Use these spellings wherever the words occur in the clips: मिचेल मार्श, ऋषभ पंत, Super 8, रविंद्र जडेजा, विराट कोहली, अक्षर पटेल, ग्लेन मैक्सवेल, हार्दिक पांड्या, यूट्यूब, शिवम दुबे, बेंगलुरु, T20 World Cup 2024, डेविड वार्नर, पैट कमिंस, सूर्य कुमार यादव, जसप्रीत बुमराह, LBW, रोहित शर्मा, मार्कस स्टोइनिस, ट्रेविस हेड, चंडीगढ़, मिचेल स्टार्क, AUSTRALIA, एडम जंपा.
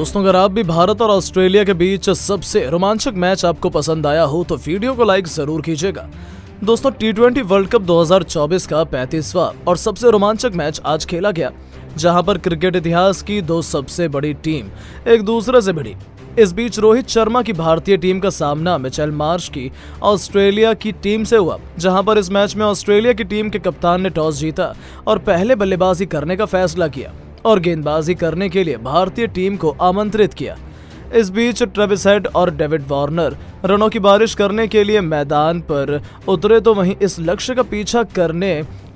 दोस्तों अगर आप भी भारत और ऑस्ट्रेलिया के बीच सबसे रोमांचक मैच आपको पसंद आया हो तो वीडियो को लाइक जरूर कीजिएगा। दोस्तों टी20 वर्ल्ड कप 2024 का 35वां और सबसे रोमांचक मैच आज खेला गया, जहां पर क्रिकेट इतिहास की दो सबसे बड़ी टीम एक दूसरे से भिड़ी। इस बीच रोहित शर्मा की भारतीय टीम का सामना मिचेल मार्श की ऑस्ट्रेलिया की टीम से हुआ, जहां पर इस मैच में ऑस्ट्रेलिया की टीम के कप्तान ने टॉस जीता और पहले बल्लेबाजी करने का फैसला किया और गेंदबाजी करने के लिए भारतीय टीम को आमंत्रित किया। इस बीच ट्रेविस हेड और डेविड वार्नर रनों की बारिश करने के लिए मैदान पर उतरे, तो वहीं इस लक्ष्य का पीछा करने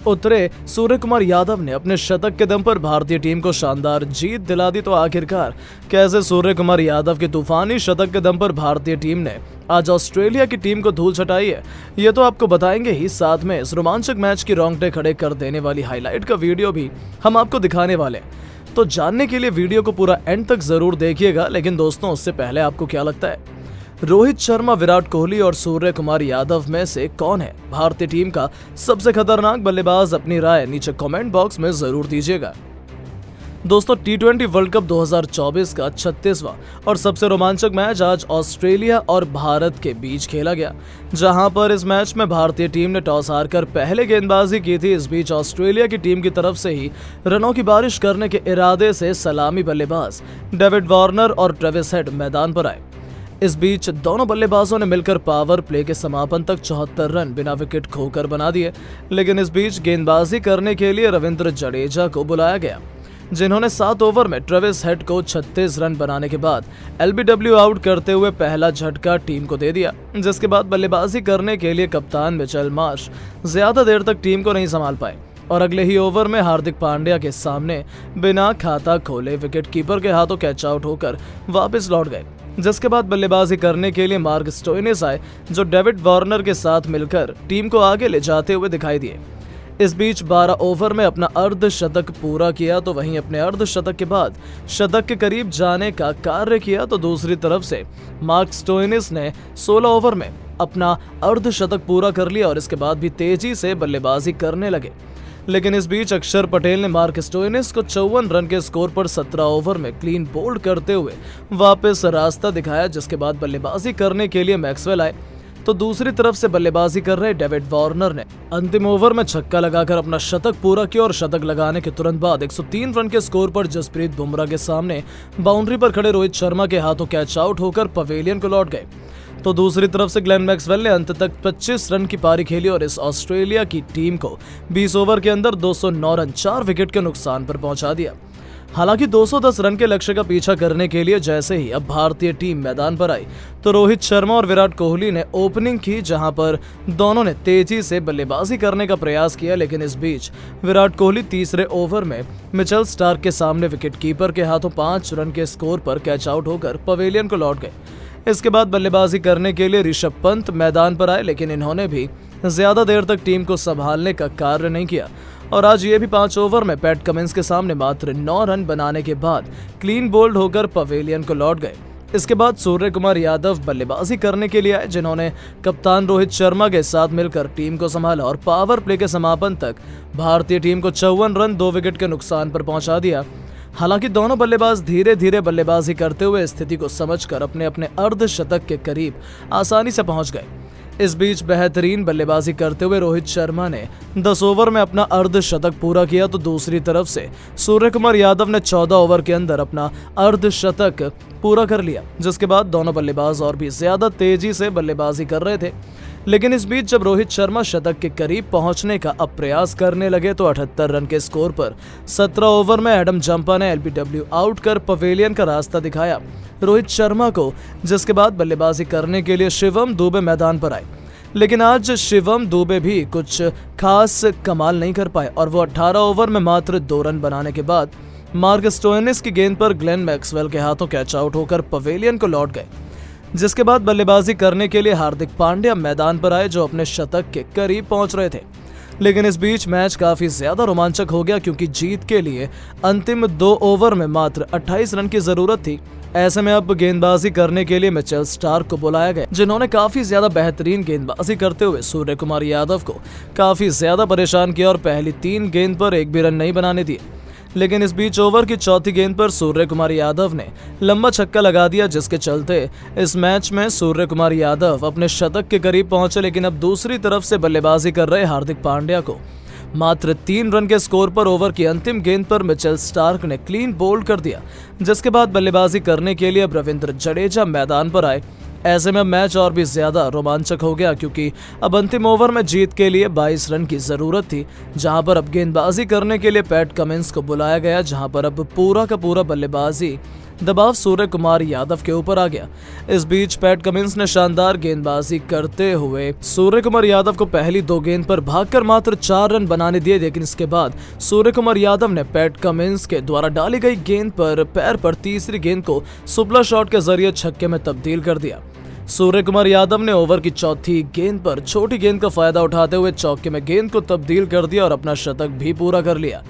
उतरे सूर्य कुमार यादव ने अपने शतक के दम पर भारतीय टीम को शानदार जीत दिला दी। तो आखिरकार कैसे सूर्य कुमार यादव के तूफानी शतक के दम पर भारतीय टीम ने आज ऑस्ट्रेलिया की टीम को धूल चटाई है, ये तो आपको बताएंगे ही, साथ में इस रोमांचक मैच की रोंगटे खड़े कर देने वाली हाईलाइट का वीडियो भी हम आपको दिखाने वाले हैं। तो जानने के लिए वीडियो को पूरा एंड तक जरूर देखिएगा। लेकिन दोस्तों उससे पहले आपको क्या लगता है रोहित शर्मा, विराट कोहली और सूर्य कुमार यादव में से कौन है भारतीय टीम का सबसे खतरनाक बल्लेबाज? अपनी राय नीचे कमेंट बॉक्स में जरूर दीजिएगा। दोस्तों टी20 वर्ल्ड कप 2024 का 36वां और सबसे रोमांचक मैच आज ऑस्ट्रेलिया और भारत के बीच खेला गया, जहां पर इस मैच में भारतीय टीम ने टॉस हारकर पहले गेंदबाजी की थी। इस बीच ऑस्ट्रेलिया की टीम की तरफ से ही रनों की बारिश करने के इरादे से सलामी बल्लेबाज डेविड वार्नर और ट्रेविस हेड मैदान पर आए। इस बीच दोनों बल्लेबाजों ने मिलकर पावर प्ले के समापन तक 74 रन बिना विकेट खोकर बना दिए। लेकिन इस बीच गेंदबाजी करने के लिए रविंद्र जडेजा को बुलाया गया, जिन्होंने 7 ओवर में ट्रेविस हेड को 36 रन बनाने के बाद LBW आउट करते हुए पहला झटका टीम को दे दिया, जिसके बाद बल्लेबाजी करने के लिए कप्तान मिचेल मार्श ज्यादा देर तक टीम को नहीं संभाल पाए और अगले ही ओवर में हार्दिक पांड्या के सामने बिना खाता खोले विकेटकीपर के हाथों कैच आउट होकर वापस लौट गए, जिसके बाद बल्लेबाजी करने के लिए मार्कस स्टोइनिस आए, जो डेविड वार्नर के साथ मिलकर टीम को आगे ले जाते हुए दिखाई दिए। इस बीच 12 ओवर में अपना अर्धशतक पूरा किया, तो वहीं अपने अर्धशतक के बाद शतक के करीब जाने का कार्य किया। तो दूसरी तरफ से मार्कस स्टोइनिस ने 16 ओवर में अपना अर्धशतक पूरा कर लिया और इसके बाद भी तेजी से बल्लेबाजी करने लगे। लेकिन इस बीच अक्षर पटेल ने मार्कस स्टोइनिस को 54 रन के स्कोर पर 17 ओवर में क्लीन बोल्ड करते हुए वापस रास्ता दिखाया, जिसके बाद बल्लेबाजी करने के लिए मैक्सवेल आए। तो दूसरी तरफ से बल्लेबाजी कर रहे डेविड वार्नर ने अंतिम ओवर में छक्का लगाकर अपना शतक पूरा किया और शतक लगाने के तुरंत बाद 103 रन के स्कोर पर जसप्रीत बुमराह के सामने बाउंड्री पर खड़े रोहित शर्मा के हाथों कैच आउट होकर पवेलियन को लौट गए। तो दूसरी तरफ से ग्लेन मैक्सवेल ने अंत तक 25 रन की पारी खेली और इस ऑस्ट्रेलिया की टीम को 20 ओवर के अंदर 209 रन 4 विकेट के नुकसान पर पहुंचा दिया। हालांकि 210 रन के लक्ष्य का पीछा करने के लिए जैसे ही अब भारतीय टीम मैदान पर आई तो रोहित शर्मा और विराट कोहली ने ओपनिंग की, जहां पर दोनों ने तेजी से बल्लेबाजी करने का प्रयास किया। लेकिन इस बीच विराट कोहली तीसरे ओवर में मिचेल स्टार्क के सामने विकेटकीपर के हाथों 5 रन के स्कोर पर कैच आउट होकर पवेलियन को लौट गए। इसके बाद बल्लेबाजी करने के लिए ऋषभ पंत मैदान पर आए, लेकिन इन्होंने भी ज़्यादा देर तक टीम को संभालने का कार्य नहीं किया और आज ये भी 5 ओवर में पैट कमिंस के सामने मात्र 9 रन बनाने के बाद क्लीन बोल्ड होकर पवेलियन को लौट गए। इसके बाद सूर्य कुमार यादव बल्लेबाजी करने के लिए आए, जिन्होंने कप्तान रोहित शर्मा के साथ मिलकर टीम को संभाला और पावर प्ले के समापन तक भारतीय टीम को 54 रन 2 विकेट के नुकसान पर पहुँचा दिया। हालांकि दोनों बल्लेबाज धीरे धीरे बल्लेबाजी करते हुए स्थिति को समझकर अपने अपने अर्धशतक के करीब आसानी से पहुंच गए। इस बीच बेहतरीन बल्लेबाजी करते हुए रोहित शर्मा ने 10 ओवर में अपना अर्धशतक पूरा किया, तो दूसरी तरफ से सूर्य कुमार यादव ने 14 ओवर के अंदर अपना अर्धशतक पूरा कर लिया, जिसके बाद दोनों बल्लेबाज और भी ज़्यादा तेजी से बल्लेबाजी कर रहे थे। लेकिन इस बीच जब रोहित शर्मा शतक के करीब पहुंचने का अब प्रयास करने लगे तो 78 रन के स्कोर पर 17 ओवर में एडम जंपा ने LBW आउट कर पवेलियन का रास्ता दिखाया रोहित शर्मा को, जिसके बाद बल्लेबाजी करने के लिए शिवम दुबे मैदान पर आए। लेकिन आज शिवम दुबे भी कुछ खास कमाल नहीं कर पाए और वो 18 ओवर में मात्र 2 रन बनाने के बाद मार्कस स्टोइनिस की गेंद पर ग्लेन मैक्सवेल के हाथों कैच आउट होकर पवेलियन को लौट गए, जिसके बाद बल्लेबाजी करने के लिए हार्दिक पांड्या मैदान पर आए, जो अपने शतक के करीब पहुंच रहे थे। लेकिन इस बीच मैच काफ़ी ज़्यादा रोमांचक हो गया, क्योंकि जीत के लिए अंतिम 2 ओवर में मात्र 28 रन की ज़रूरत थी। ऐसे में अब गेंदबाजी करने के लिए मिचेल स्टार्क को बुलाया गया, जिन्होंने काफ़ी ज़्यादा बेहतरीन गेंदबाजी करते हुए सूर्य कुमार यादव को काफ़ी ज़्यादा परेशान किया और पहली 3 गेंद पर एक भी रन नहीं बनाने दिए। लेकिन इस बीच ओवर की चौथी गेंद पर सूर्य कुमार यादव ने लंबा छक्का लगा दिया, जिसके चलते इस मैच में सूर्य कुमार यादव अपने शतक के करीब पहुंचे। लेकिन अब दूसरी तरफ से बल्लेबाजी कर रहे हार्दिक पांड्या को मात्र 3 रन के स्कोर पर ओवर की अंतिम गेंद पर मिचेल स्टार्क ने क्लीन बोल्ड कर दिया, जिसके बाद बल्लेबाजी करने के लिए अब रविंद्र जडेजा मैदान पर आए। ऐसे में मैच और भी ज्यादा रोमांचक हो गया, क्योंकि अब अंतिम ओवर में जीत के लिए 22 रन की जरूरत थी, जहां पर अब गेंदबाजी करने के लिए पैट कमिंस को बुलाया गया, जहां पर अब पूरा का पूरा बल्लेबाजी दबाव सूर्य कुमार यादव के ऊपर आ गया। इस बीच पैट कमिंस ने शानदार गेंदबाजी करते हुए सूर्य कुमार यादव को पहली 2 गेंद पर भागकर मात्र 4 रन बनाने दिए, लेकिन इसके बाद सूर्य कुमार यादव ने पैट कमिंस के द्वारा डाली गई गेंद पर पैर पर तीसरी गेंद को सुपला शॉट के जरिए छक्के में तब्दील कर दिया। सूर्य कुमार यादव ने ओवर की चौथी गेंद पर छोटी गेंद का फायदा उठाते हुए चौके में गेंद को तब्दील कर दिया और अपना शतक भी पूरा कर लिया।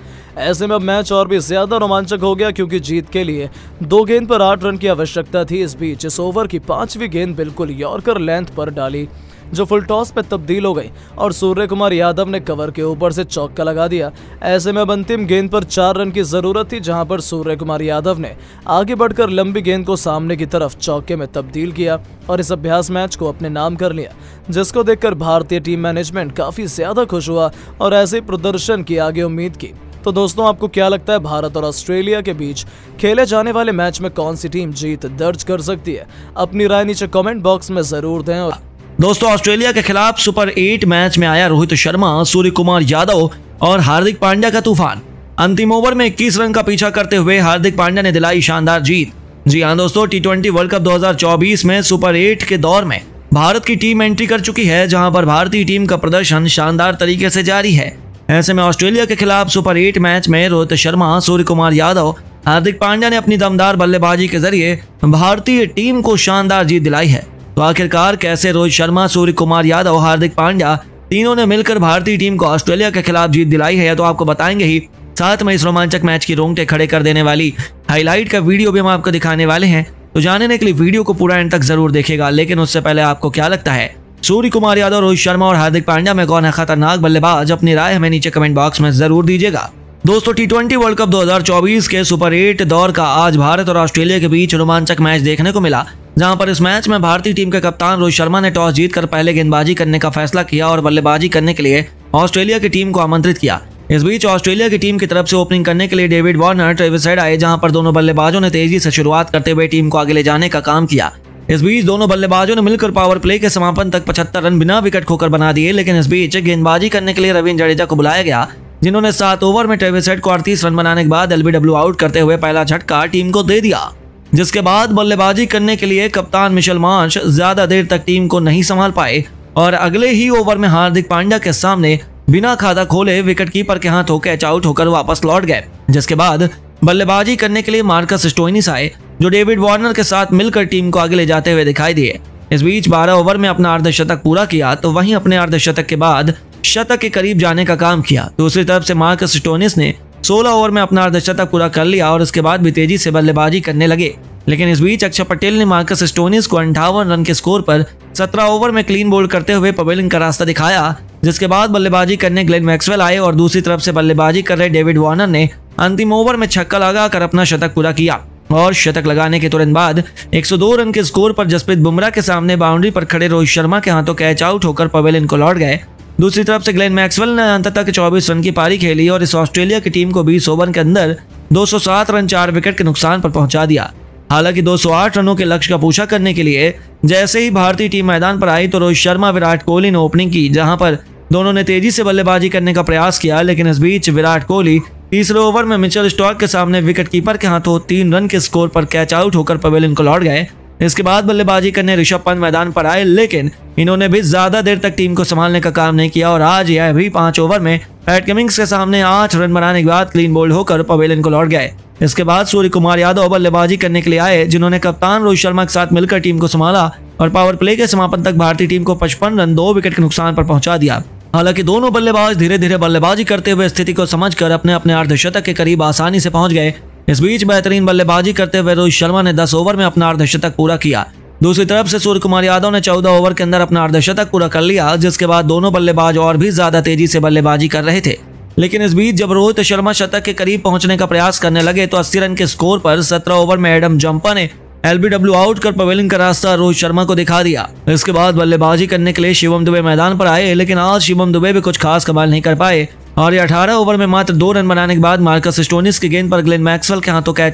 ऐसे में अब मैच और भी ज्यादा रोमांचक हो गया, क्योंकि जीत के लिए 2 गेंद पर 8 रन की आवश्यकता थी। इस बीच इस ओवर की 5वीं गेंद बिल्कुल यॉर्कर लेंथ पर डाली, जो फुल टॉस पे तब्दील हो गई और सूर्य कुमार यादव ने कवर के ऊपर से चौका लगा दिया। ऐसे में अब अंतिम गेंद पर 4 रन की जरूरत थी, जहां पर सूर्य कुमार यादव ने आगे बढ़कर लंबी गेंद को सामने की तरफ चौके में तब्दील किया और इस अभ्यास मैच को अपने नाम कर लिया, जिसको देखकर भारतीय टीम मैनेजमेंट काफी ज्यादा खुश हुआ और ऐसे प्रदर्शन की आगे उम्मीद की। तो दोस्तों, आपको क्या लगता है भारत और ऑस्ट्रेलिया के बीच खेले जाने वाले मैच में कौन सी टीम जीत दर्ज कर सकती है? अपनी राय नीचे कमेंट बॉक्स में जरूर दें। और दोस्तों, ऑस्ट्रेलिया के खिलाफ सुपर 8 मैच में आया रोहित शर्मा, सूर्य कुमार यादव और हार्दिक पांड्या का तूफान। अंतिम ओवर में 21 रन का पीछा करते हुए हार्दिक पांड्या ने दिलाई शानदार जीत। जी हां दोस्तों, टी20 वर्ल्ड कप 2024 में सुपर 8 के दौर में भारत की टीम एंट्री कर चुकी है, जहाँ पर भारतीय टीम का प्रदर्शन शानदार तरीके से जारी है। ऐसे में ऑस्ट्रेलिया के खिलाफ सुपर 8 मैच में रोहित शर्मा, सूर्य कुमार यादव, हार्दिक पांड्या ने अपनी दमदार बल्लेबाजी के जरिए भारतीय टीम को शानदार जीत दिलाई है। तो आखिरकार कैसे रोहित शर्मा, सूर्य कुमार यादव, हार्दिक पांड्या तीनों ने मिलकर भारतीय टीम को ऑस्ट्रेलिया के खिलाफ जीत दिलाई है, या तो आपको बताएंगे ही, साथ में इस रोमांचक मैच की रोंगटे खड़े कर देने वाली हाईलाइट का वीडियो भी हम आपको दिखाने वाले हैं। तो जाने के लिए वीडियो को पूरा एंड तक जरूर देखेगा, लेकिन उससे पहले आपको क्या लगता है सूर्य कुमार यादव, रोहित शर्मा और हार्दिक पांड्या में कौन है खतरनाक बल्लेबाज? अपनी राय हमें नीचे कमेंट बॉक्स में जरूर दीजिएगा। दोस्तों, टी20 वर्ल्ड कप 2024 के सुपर 8 दौर का आज भारत और ऑस्ट्रेलिया के बीच रोमांचक मैच देखने को मिला, जहां पर इस मैच में भारतीय टीम के कप्तान रोहित शर्मा ने टॉस जीतकर पहले गेंदबाजी करने का फैसला किया और बल्लेबाजी करने के लिए ऑस्ट्रेलिया की टीम को आमंत्रित किया। इस बीच ऑस्ट्रेलिया की टीम की तरफ से ओपनिंग करने के लिए डेविड वार्नर, ट्रेविस हेड आए, जहां पर दोनों बल्लेबाजों ने तेजी से शुरुआत करते हुए टीम को आगे ले जाने का काम किया। इस बीच दोनों बल्लेबाजों ने मिलकर पावर प्ले के समापन तक 75 रन बिना विकेट खोकर बना दिए। लेकिन इस बीच गेंदबाजी करने के लिए रविंद्र जडेजा को बुलाया गया, जिन्होंने 7 ओवर में ट्रेविस हेड को 38 रन बनाने के बाद LBW आउट करते हुए पहला झटका टीम को दे दिया। जिसके बाद बल्लेबाजी करने के लिए कप्तान मिचेल मार्श ज्यादा देर तक टीम को नहीं संभाल पाए और अगले ही ओवर में हार्दिक पांड्या के सामने बिना खाता खोले विकेटकीपर के हाथों कैच आउट होकर वापस लौट गए। जिसके बाद बल्लेबाजी करने के लिए मार्कस स्टोइनिस आए, जो डेविड वार्नर के साथ मिलकर टीम को आगे ले जाते हुए दिखाई दिए। इस बीच 12 ओवर में अपना अर्धशतक पूरा किया, तो वहीं अपने अर्धशतक के बाद शतक के करीब जाने का काम किया। दूसरी तरफ से मार्कस स्टोइनिस ने 16 ओवर में अपना अर्धशतक पूरा कर लिया और इसके बाद भी तेजी से बल्लेबाजी करने लगे। लेकिन इस बीच अक्षर पटेल ने मार्कस स्टोइनिस को 58 रन के स्कोर पर 17 ओवर में क्लीन बोल्ड करते हुए पवेलिंग का रास्ता दिखाया। जिसके बाद बल्लेबाजी करने ग्लेन मैक्सवेल आए और दूसरी तरफ से बल्लेबाजी कर रहे डेविड वार्नर ने अंतिम ओवर में छक्का लगाकर अपना शतक पूरा किया और शतक लगाने के तुरंत बाद 102 रन के स्कोर पर जसप्रीत बुमराह के सामने बाउंड्री पर खड़े रोहित शर्मा के हाथों कैच आउट होकर पवेलियन को लौट गए। दूसरी तरफ से ग्लेन मैक्सवेल ने अंत तक 24 रन की पारी खेली और इस ऑस्ट्रेलिया की टीम को 20 ओवर के अंदर 207 रन 4 विकेट के नुकसान पर पहुंचा दिया। हालांकि 208 रनों के लक्ष्य का पीछा करने के लिए जैसे ही भारतीय टीम मैदान पर आई तो रोहित शर्मा, विराट कोहली ने ओपनिंग की, जहां पर दोनों ने तेजी से बल्लेबाजी करने का प्रयास किया। लेकिन इस बीच विराट कोहली तीसरे ओवर में मिचेल स्टार्क के सामने विकेटकीपर के हाथों 3 रन के स्कोर पर कैच आउट होकर पवेलियन को लौट गए। इसके बाद बल्लेबाजी करने ऋषभ पंत मैदान पर आए, लेकिन इन्होंने भी ज्यादा देर तक टीम को संभालने का काम नहीं किया और आज यह भी 5 ओवर में पैट कमिंस के सामने 8 रन बनाने के बाद क्लीन बोल्ड होकर पवेलियन को लौट गए। इसके बाद सूर्य कुमार यादव बल्लेबाजी करने के लिए आए, जिन्होंने कप्तान रोहित शर्मा के साथ मिलकर टीम को संभाला और पावर प्ले के समापन तक भारतीय टीम को 55 रन 2 विकेट के नुकसान पर पहुंचा दिया। हालांकि दोनों बल्लेबाज धीरे धीरे बल्लेबाजी करते हुए स्थिति को समझकर अपने अपने अर्धशतक के करीब आसानी से पहुंच गए। इस बीच बेहतरीन बल्लेबाजी करते हुए रोहित शर्मा ने 10 ओवर में अपना अर्धशतक पूरा किया। दूसरी तरफ से सूर्य कुमार यादव ने 14 ओवर के अंदर अपना अर्धशतक पूरा कर लिया, जिसके बाद दोनों बल्लेबाज और भी ज्यादा तेजी से बल्लेबाजी कर रहे थे। लेकिन इस बीच जब रोहित शर्मा शतक के करीब पहुंचने का प्रयास करने लगे तो 80 रन के स्कोर पर 17 ओवर में एडम जंपा ने एलबीडब्ल्यू आउट कर पवेलियन का रास्ता रोहित शर्मा को दिखा दिया। इसके बाद बल्लेबाजी करने के लिए शिवम दुबे मैदान पर आए, लेकिन आज शिवम दुबे भी कुछ खास कमाल नहीं कर पाए और 18 ओवर में मात्र 2 रन बनाने के बाद मार्कस स्टोइनिस की गेंद पर ग्लेन मैक्सवेल के हाथों कैच